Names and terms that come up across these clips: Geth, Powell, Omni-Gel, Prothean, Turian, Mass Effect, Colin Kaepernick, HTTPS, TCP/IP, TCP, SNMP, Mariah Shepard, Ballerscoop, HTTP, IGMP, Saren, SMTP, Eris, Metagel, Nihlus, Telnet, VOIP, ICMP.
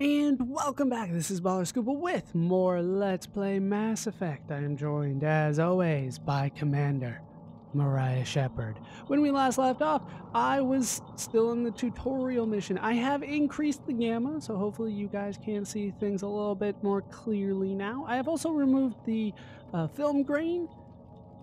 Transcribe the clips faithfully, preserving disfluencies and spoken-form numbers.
And welcome back. This is Ballerscoop with more Let's Play Mass Effect. I am joined, as always, by Commander Mariah Shepard. When we last left off, I was still in the tutorial mission. I have increased the gamma, so hopefully you guys can see things a little bit more clearly now. I have also removed the uh, film grain.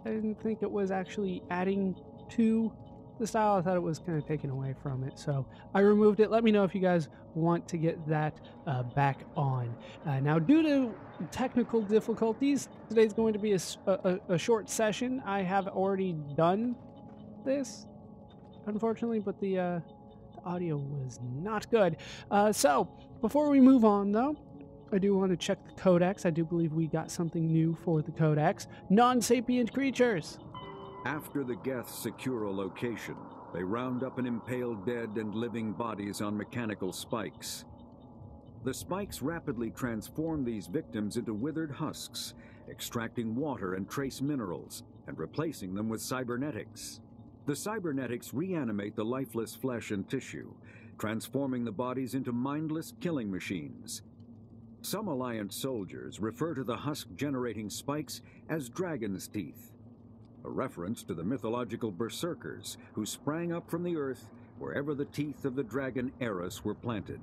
I didn't think it was actually adding to the style. I thought it was kind of taken away from it, so I removed it. Let me know if you guys want to get that uh, back on. Uh, now, due to technical difficulties, today's going to be a, a, a short session. I have already done this, unfortunately, but the, uh, the audio was not good. Uh, so, before we move on, though, I do want to check the codex. I do believe we got something new for the codex. Non-sapient creatures! After the Geth secure a location, they round up and impale dead and living bodies on mechanical spikes. The spikes rapidly transform these victims into withered husks, extracting water and trace minerals, and replacing them with cybernetics. The cybernetics reanimate the lifeless flesh and tissue, transforming the bodies into mindless killing machines. Some Alliance soldiers refer to the husk-generating spikes as dragon's teeth, a reference to the mythological berserkers who sprang up from the earth wherever the teeth of the dragon Eris were planted.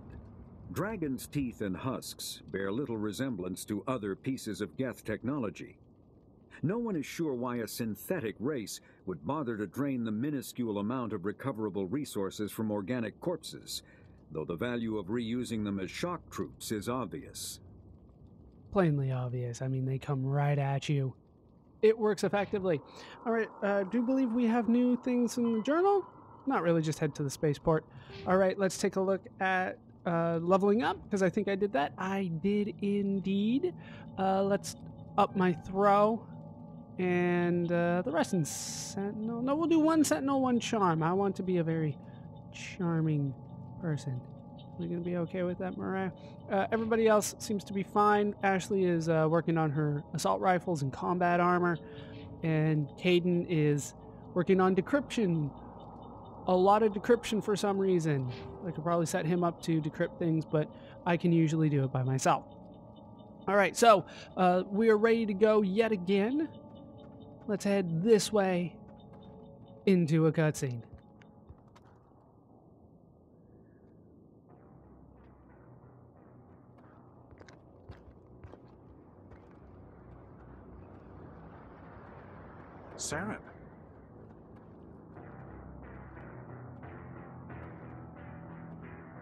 Dragon's teeth and husks bear little resemblance to other pieces of Geth technology. No one is sure why a synthetic race would bother to drain the minuscule amount of recoverable resources from organic corpses, though the value of reusing them as shock troops is obvious. Plainly obvious. I mean, they come right at you. It works effectively. All right, uh, do believe we have new things in the journal? Not really, just head to the spaceport. All right, let's take a look at uh, leveling up, because I think I did that. I did indeed. Uh, let's up my throw, and uh, the rest in Sentinel. No, we'll do one Sentinel, one Charm. I want to be a very charming person. Are we going to be okay with that, Mariah? Uh, everybody else seems to be fine. Ashley is uh, working on her assault rifles and combat armor. And Caden is working on decryption. A lot of decryption for some reason. I could probably set him up to decrypt things, but I can usually do it by myself. All right, so uh, we are ready to go yet again. Let's head this way into a cutscene. Saren.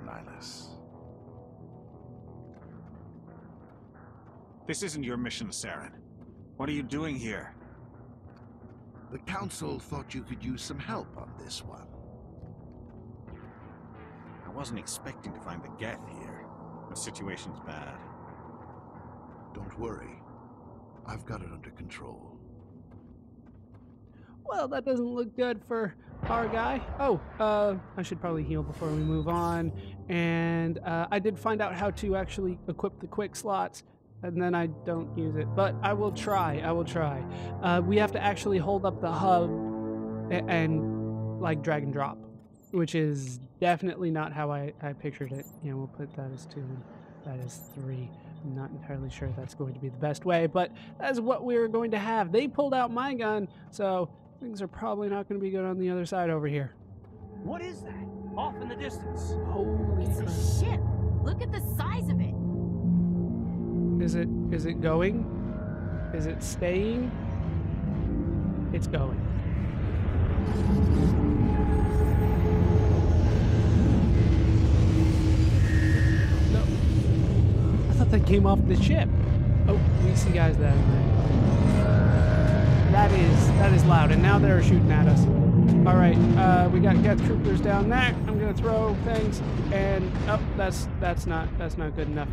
Nihlus. This isn't your mission, Saren. What are you doing here? The Council thought you could use some help on this one. I wasn't expecting to find the Geth here. The situation's bad. Don't worry. I've got it under control. Well, that doesn't look good for our guy. Oh, uh, I should probably heal before we move on. And uh, I did find out how to actually equip the quick slots, and then I don't use it. But I will try. I will try. Uh, we have to actually hold up the hub and, and, like, drag and drop, which is definitely not how I, I pictured it. You know, we'll put that as two and that as three. I'm not entirely sure that's going to be the best way, but that's what we're going to have. They pulled out my gun, so things are probably not going to be good on the other side over here. What is that? Off in the distance. Holy crap. It's a ship. Look at the size of it. Is it, is it going? Is it staying? It's going. No. I thought that came off the ship. Oh, we see guys that That is, that is loud, and now they're shooting at us. All right, uh, we got Geth troopers down there. I'm gonna throw things, and oh, that's that's not that's not good enough.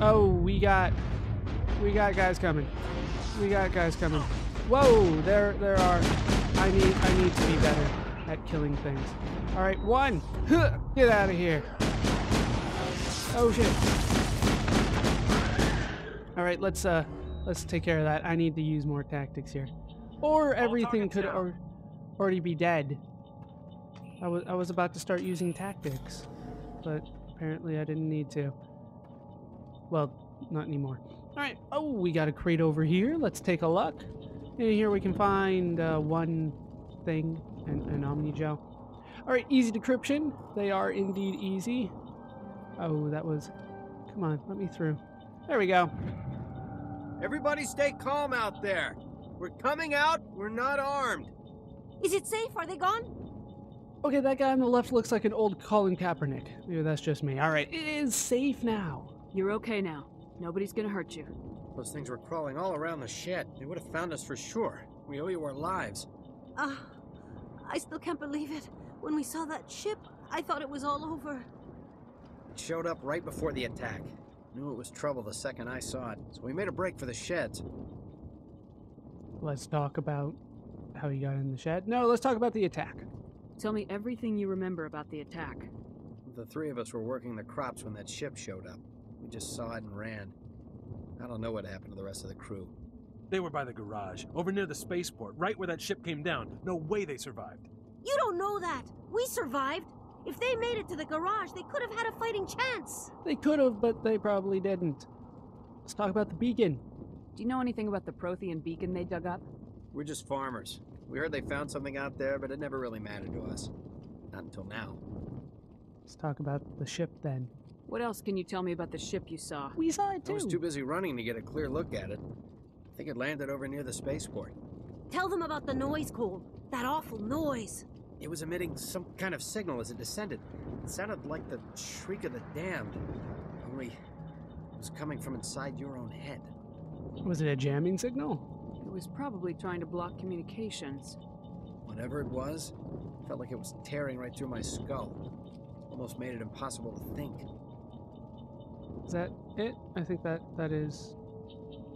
Oh, we got we got guys coming. We got guys coming. Whoa, there there are. I need I need to be better at killing things. All right, one, get out of here. Oh shit. All right, let's uh. Let's take care of that. I need to use more tactics here. Or everything could or, already be dead. I was, I was about to start using tactics, but Apparently I didn't need to. Well, not anymore. Alright, oh, we got a crate over here. Let's take a look. In here we can find uh, one thing, an, an Omni-Gel. Alright, easy decryption. They are indeed easy. Oh, that was... Come on, let me through. There we go. Everybody stay calm out there. We're coming out, we're not armed. Is it safe? Are they gone? Okay, that guy on the left looks like an old Colin Kaepernick. Maybe that's just me. Alright, it is safe now. You're okay now. Nobody's gonna hurt you. Those things were crawling all around the shed. They would have found us for sure. We owe you our lives. Ah, uh, I still can't believe it. When we saw that ship, I thought it was all over. It showed up right before the attack. Knew it was trouble the second I saw it, so we made a break for the sheds. Let's talk about how you got in the shed. No, let's talk about the attack. Tell me everything you remember about the attack. The three of us were working the crops when that ship showed up. We just saw it and ran. I don't know what happened to the rest of the crew. They were by the garage, over near the spaceport, right where that ship came down. No way they survived. You don't know that. We survived. If they made it to the garage, they could have had a fighting chance. They could have, but they probably didn't. Let's talk about the beacon. Do you know anything about the Prothean beacon they dug up? We're just farmers. We heard they found something out there, but it never really mattered to us. Not until now. Let's talk about the ship then. What else can you tell me about the ship you saw? We saw it too. I was too busy running to get a clear look at it. I think it landed over near the spaceport. Tell them about the noise, Cole. That awful noise. It was emitting some kind of signal as it descended. It sounded like the shriek of the damned. Only it was coming from inside your own head. Was it a jamming signal? It was probably trying to block communications. Whatever it was, it felt like it was tearing right through my skull. Almost made it impossible to think. Is that it? I think that that is...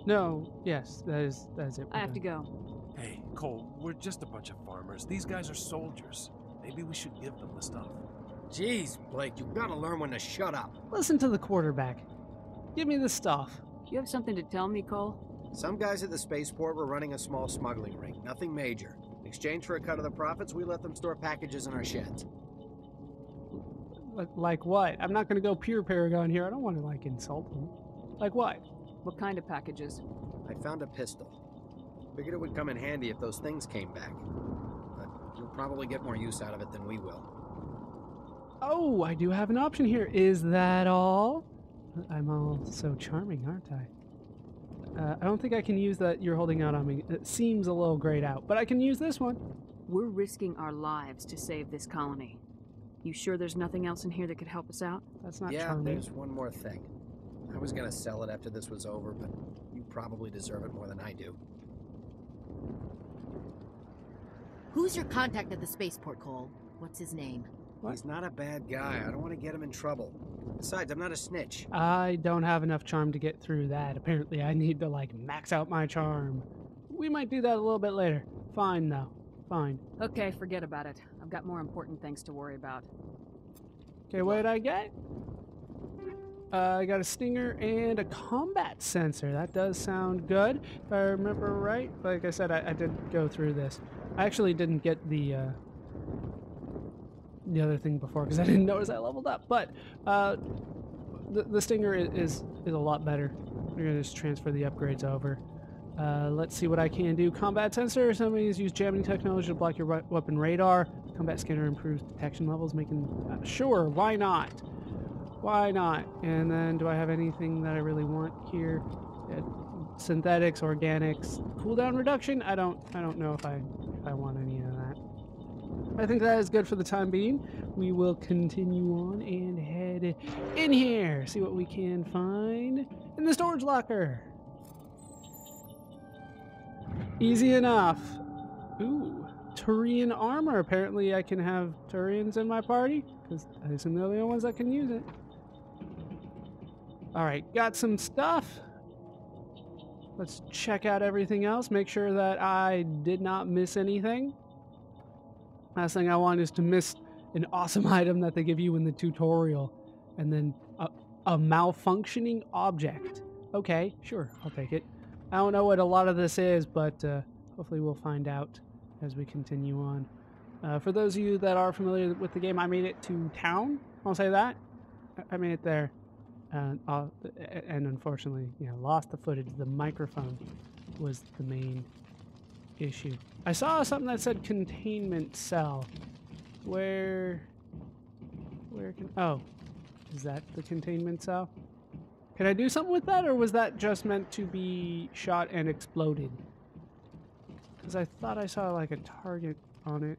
No, yes, that is, that is it. I have to go. Hey, Cole, we're just a bunch of farmers. These guys are soldiers. Maybe we should give them the stuff. Jeez, Blake, you've got to learn when to shut up. Listen to the quarterback. Give me the stuff. You have something to tell me, Cole? Some guys at the spaceport were running a small smuggling ring. Nothing major. In exchange for a cut of the profits, we let them store packages in our sheds. Like what? I'm not going to go pure Paragon here. I don't want to, like, insult him. Like what? What kind of packages? I found a pistol. Figured it would come in handy if those things came back. But you'll probably get more use out of it than we will. Oh, I do have an option here. Is that all? I'm all so charming, aren't I? Uh, I don't think I can use that you're holding out on me. It seems a little grayed out, but I can use this one. We're risking our lives to save this colony. You sure there's nothing else in here that could help us out? That's not yeah, charming. Yeah, there's one more thing. I was going to sell it after this was over, but you probably deserve it more than I do. Who's your contact at the spaceport, Cole? What's his name? What? He's not a bad guy. I don't want to get him in trouble. Besides, I'm not a snitch. I don't have enough charm to get through that. Apparently, I need to, like, max out my charm. We might do that a little bit later. Fine, though. Fine. Okay, forget about it. I've got more important things to worry about. Okay, what did I get? Uh, I got a stinger and a combat sensor. That does sound good. If I remember right, like I said, I, I did go through this. I actually didn't get the uh, the other thing before because I didn't notice I leveled up. But uh, the, the stinger is, is, is a lot better. We're going to just transfer the upgrades over. Uh, let's see what I can do. Combat sensor. Some of these use jamming technology to block your weapon radar. Combat scanner improves detection levels, making... Uh, sure, why not? Why not? And then do I have anything that I really want here? Yeah, synthetics, organics, cooldown reduction? I don't I don't know if I, if I want any of that. I think that is good for the time being. We will continue on and head in here. See what we can find in the storage locker. Easy enough. Ooh, Turian armor. Apparently I can have Turians in my party, because I assume they're the only ones that can use it. Alright, got some stuff. Let's check out everything else, make sure that I did not miss anything. Last thing I want is to miss an awesome item that they give you in the tutorial, and then a, a malfunctioning object. Okay, sure, I'll take it. I don't know what a lot of this is, but uh, hopefully we'll find out as we continue on. Uh, for those of you that are familiar with the game, I made it to town. I'll say that. I made it there, and, uh, and unfortunately, you know, lost the footage. The microphone was the main issue. I saw something that said containment cell. Where? Where can? Oh, is that the containment cell? Can I do something with that, or was that just meant to be shot and exploded? Because I thought I saw like a target on it.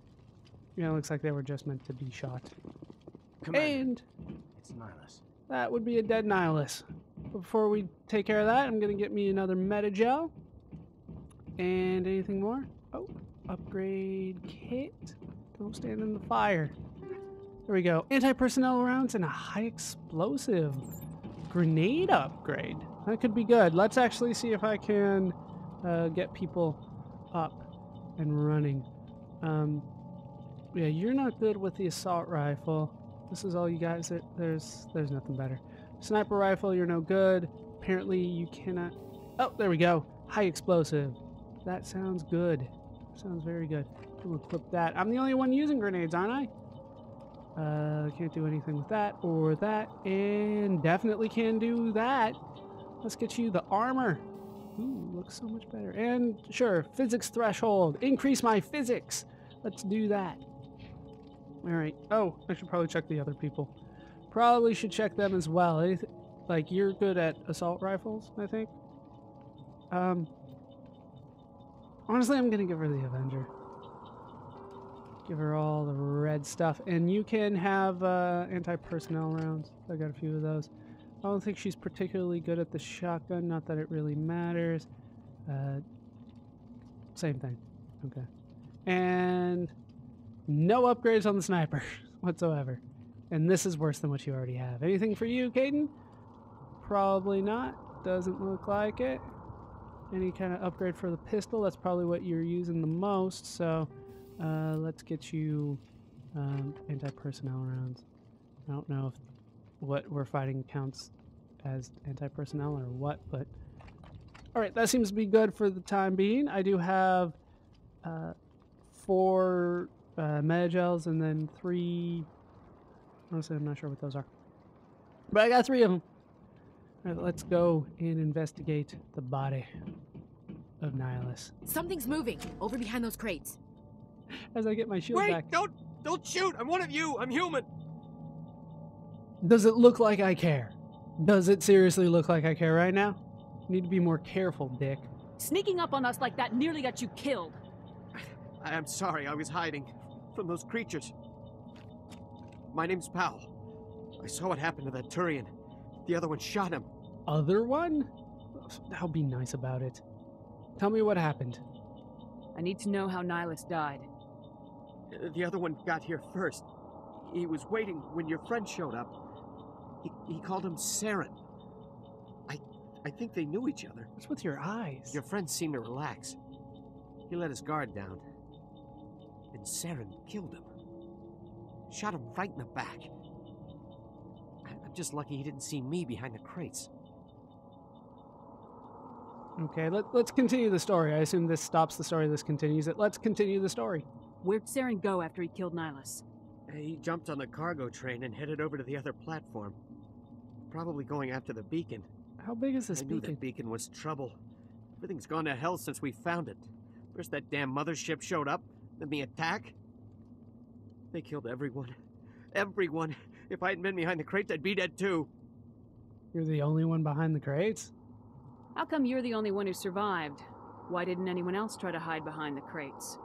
Yeah, you know, it looks like they were just meant to be shot. Commander, and it's Nihlus. That would be a dead Nihlus. Before we take care of that, I'm gonna get me another Metagel. And anything more? Oh, upgrade kit. Don't stand in the fire. There we go. Anti-personnel rounds and a high explosive grenade upgrade. That could be good. Let's actually see if I can uh, get people up and running. Um, yeah, you're not good with the assault rifle. This is all you guys. That there's there's nothing better. Sniper rifle, you're no good. Apparently you cannot. Oh, there we go. High explosive. That sounds good. Sounds very good. We'll equip that. I'm the only one using grenades, aren't I? Uh, can't do anything with that or that, and definitely can do that. Let's get you the armor. Ooh, looks so much better. And sure, physics threshold. Increase my physics. Let's do that. All right. Oh, I should probably check the other people. Probably should check them as well. Like, you're good at assault rifles, I think. Um. Honestly, I'm gonna give her the Avenger. Give her all the red stuff. And you can have uh, anti-personnel rounds. I got a few of those. I don't think she's particularly good at the shotgun. Not that it really matters. Uh, same thing. Okay. And no upgrades on the sniper whatsoever. And this is worse than what you already have. Anything for you, Caden? Probably not. Doesn't look like it. Any kind of upgrade for the pistol. That's probably what you're using the most. So... Uh, let's get you um, anti-personnel rounds. I don't know if what we're fighting counts as anti-personnel or what, but... Alright, that seems to be good for the time being. I do have uh, four uh, Metagels and then three... Honestly, I'm not sure what those are. But I got three of them. Alright, let's go and investigate the body of Nihlus. Something's moving over behind those crates. As I get my shield Wait, back. Wait, don't, don't shoot! I'm one of you! I'm human! Does it look like I care? Does it seriously look like I care right now? You need to be more careful, Dick. Sneaking up on us like that nearly got you killed. I, I'm sorry, I was hiding from those creatures. My name's Powell. I saw what happened to that Turian. The other one shot him. Other one? I'll be nice about it. Tell me what happened. I need to know how Nihlus died. The other one got here first. He was waiting when your friend showed up. He, he called him Saren. I I think they knew each other. What's with your eyes? Your friend seemed to relax. He let his guard down. And Saren killed him. Shot him right in the back. I'm just lucky he didn't see me behind the crates. Okay, let, let's continue the story. I assume this stops the story, this continues it. Let's continue the story. Where'd Saren go after he killed Nihlus? He jumped on the cargo train and headed over to the other platform. Probably going after the beacon. How big is this I beacon? I knew that beacon was trouble. Everything's gone to hell since we found it. First that damn mothership showed up, then the attack. They killed everyone. Everyone. If I hadn't been behind the crates, I'd be dead too. You're the only one behind the crates? How come you're the only one who survived? Why didn't anyone else try to hide behind the crates?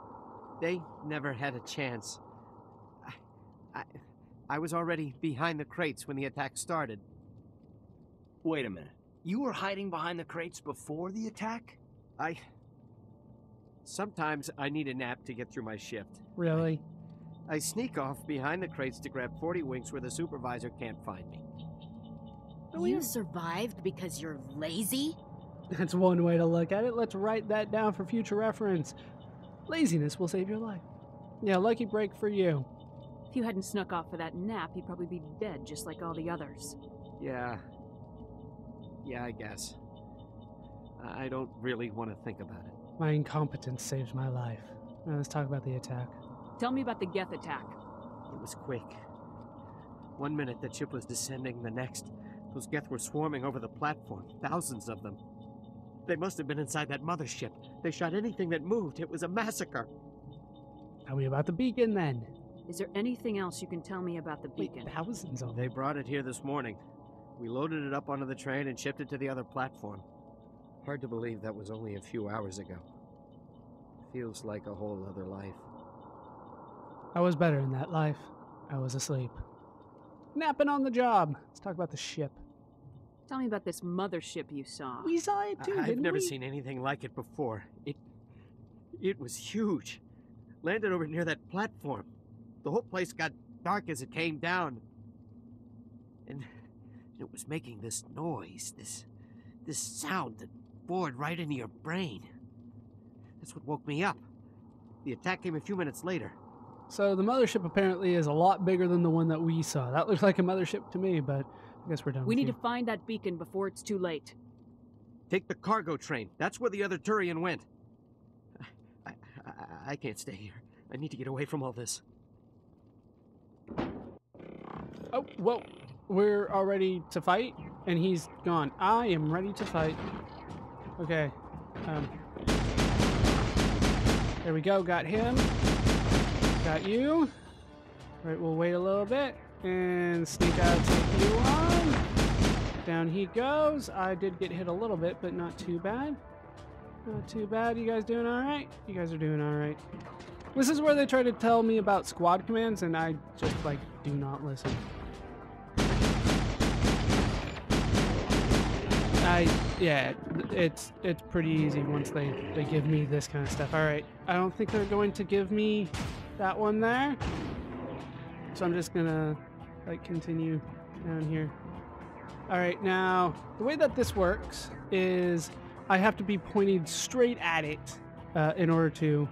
They never had a chance. I, I, I was already behind the crates when the attack started. Wait a minute. You were hiding behind the crates before the attack? I... Sometimes I need a nap to get through my shift. Really? I, I sneak off behind the crates to grab forty winks where the supervisor can't find me. You survived because you're lazy? That's one way to look at it. Let's write that down for future reference. Laziness will save your life. Yeah, lucky break for you. If you hadn't snuck off for that nap, you'd probably be dead, just like all the others. Yeah. Yeah, I guess. I don't really want to think about it. My incompetence saved my life. Now let's talk about the attack. Tell me about the Geth attack. It was quick. One minute the ship was descending, the next, those Geth were swarming over the platform, thousands of them. They must have been inside that mothership. They shot anything that moved. It was a massacre. Tell me about the beacon, then. Is there anything else you can tell me about the beacon? Wait, thousands of them. They brought it here this morning. We loaded it up onto the train and shipped it to the other platform. Hard to believe that was only a few hours ago. Feels like a whole other life. I was better in that life. I was asleep. Napping on the job. Let's talk about the ship. Tell me about this mothership you saw. We saw it too, I didn't I've never we? seen anything like it before. It, it was huge. Landed over near that platform. The whole place got dark as it came down. And it was making this noise, this, this sound that bored right into your brain. That's what woke me up. The attack came a few minutes later. So the mothership apparently is a lot bigger than the one that we saw. That looks like a mothership to me, but I guess we're done. We need you. to find that beacon before it's too late. Take the cargo train. That's where the other Turian went. I, I, I can't stay here. I need to get away from all this. Oh, whoa. We're all ready to fight, and he's gone. I am ready to fight. Okay. Um, there we go. Got him. Got you. All right, we'll wait a little bit and sneak out, take you on. Down he goes. I did get hit a little bit, but not too bad. Not too bad. You guys doing all right? You guys are doing all right. This is where they try to tell me about squad commands, and I just, like, do not listen. I, yeah, it's it's pretty easy once they, they give me this kind of stuff. All right, I don't think they're going to give me that one there. So I'm just going to, like, continue down here. All right, now, the way that this works is I have to be pointed straight at it uh, in order to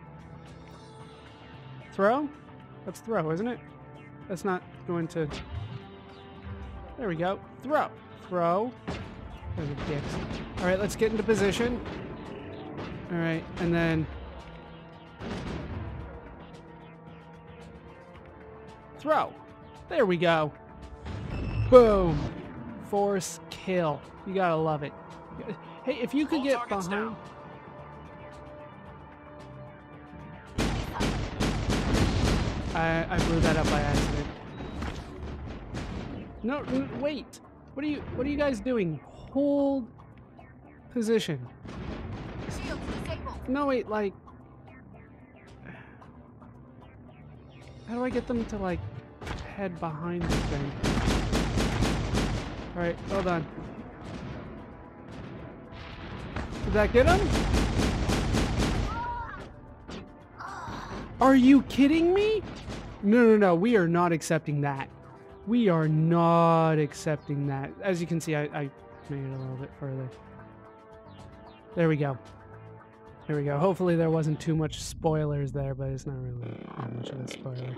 throw. That's throw, isn't it? That's not going to... There we go. Throw. Throw. All right, let's get into position. All right, and then throw. There we go. Boom. Force kill. You gotta love it. Hey, if you could get behind. I, I blew that up by accident. No, wait. What are you? What are you guys doing? Hold position. No, wait, like... How do I get them to, like, head behind the thing? Alright, hold on. Did that get him? Are you kidding me? No, no, no, we are not accepting that. We are not accepting that. As you can see, I... I made it a little bit further. There we go. Here we go. Hopefully there wasn't too much spoilers there, but it's not really that much of a spoiler.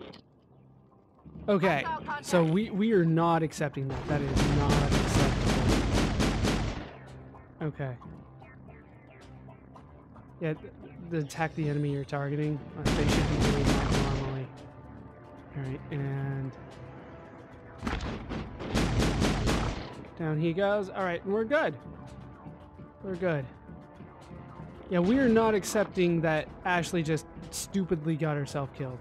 Okay, so we, we are not accepting that. That is not acceptable. Okay. Yeah, the attack the enemy you're targeting. Uh, they should be doing that normally. Alright, and... Down he goes. All right, we're good. We're good. Yeah, we are not accepting that Ashley just stupidly got herself killed.